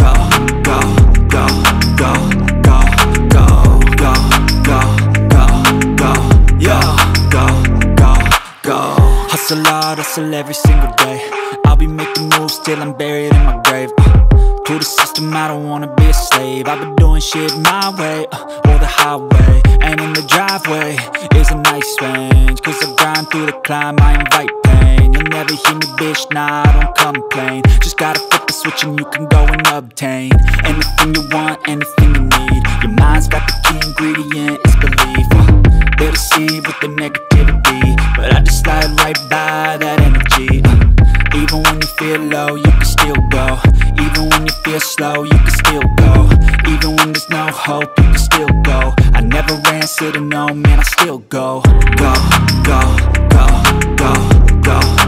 go, go, go. Go, go, go, go, go, go, go, yo, go, go, go. Hustle hard, hustle every single day. I'll be making moves till I'm buried in my grave. To the system, I don't wanna be a slave. I've been doing shit my way, or the highway. And in the driveway is a nice range. Cause I grind through the climb, I invite pain. You'll never hear me, bitch, nah, I don't complain. Just gotta flip the switch and you can go and obtain anything you want, anything you need. Your mind's got the key ingredient, it's belief. They deceive with the negativity, but I just slide right by that energy. Even when you feel low, you can still go. Even when you feel slow, you can still go. Even when there's no hope, you can still go. I never answer to no, man, I still go. Go, go, go, go, go.